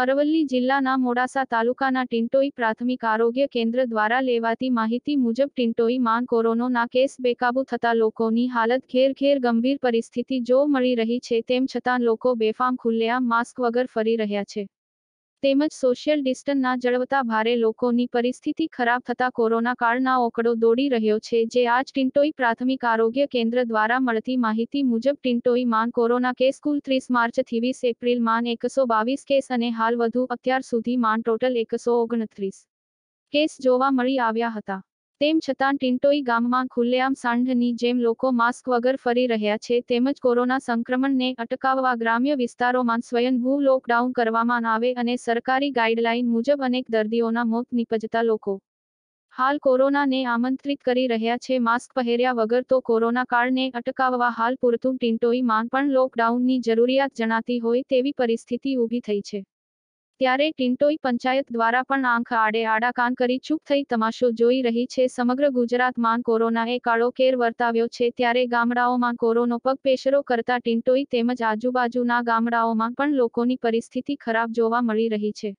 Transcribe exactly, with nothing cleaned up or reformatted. અરવલ્લી જિલ્લાના મોડાસા તાલુકાના ટીંટોઇ પ્રાથમિક આરોગ્ય કેન્દ્ર દ્વારા લેવાતી માહિતી મુજબ ટીંટોઇમાં કોરોનાના કેસ બેકાબુ થતા લોકોની હાલત ઘેર ઘેર ગંભીર પરિસ્થિતિ જોવા મળી રહી છે। તેમ છતાં લોકો બેફામ ખુલ્લેઆમ માસ્ક વગર ફરી રહ્યા છે, તેમજ સોશિયલ ડિસ્ટન્સ ના જળવતા ભારે લોકોની પરિસ્થિતિ ખરાબ થતા કોરોના કાળના ઓકળો દોડી રહ્યો છે। જે આજ ટીંટોઇ પ્રાથમિક આરોગ્ય કેન્દ્ર દ્વારા મળતી માહિતી મુજબ ટીંટોઇમાં કોરોના કેસ કુલ ત્રીસ માર્ચથી વીસ એપ્રિલમાં એકસો બાવીસ કેસ અને હાલ વધુ અત્યાર સુધીમાં ટોટલ એકસો ઓગણત્રીસ કેસ જોવા મળી આવ્યા હતા। તેમ છતાં ટીંટોઇ ગામમાં ખુલ્લેઆમ સાંઢની જેમ લોકો માસ્ક વગર ફરી રહ્યા છે, તેમજ કોરોના સંક્રમણને અટકાવવા ગ્રામ્ય વિસ્તારોમાં સ્વયંભૂ લોકડાઉન કરવામાં આવે અને સરકારી ગાઈડલાઈન મુજબ અનેક દર્દીઓના મોત નીપજતા લોકો હાલ કોરોનાને આમંત્રિત કરી રહ્યા છે। માસ્ક પહેર્યા વગર તો કોરોના કાળને અટકાવવા હાલ પૂરતું ટીંટોઇમાં પણ લોકડાઉનની જરૂરિયાત જણાતી હોય તેવી પરિસ્થિતિ ઊભી થઈ છે। ત્યારે ટીંટોઇ પંચાયત દ્વારા પણ આંખ આડે આડા કાન કરી ચૂપ થઈ તમાશો જોઈ રહી છે। સમગ્ર ગુજરાતમાં કોરોનાએ કાળો કેર વર્તાવ્યો છે, ત્યારે ગામડાઓમાં કોરોનો પગપેસરો કરતા ટીંટોઇ તેમજ આજુબાજુના ગામડાઓમાં પણ લોકોની પરિસ્થિતિ ખરાબ જોવા મળી રહી છે।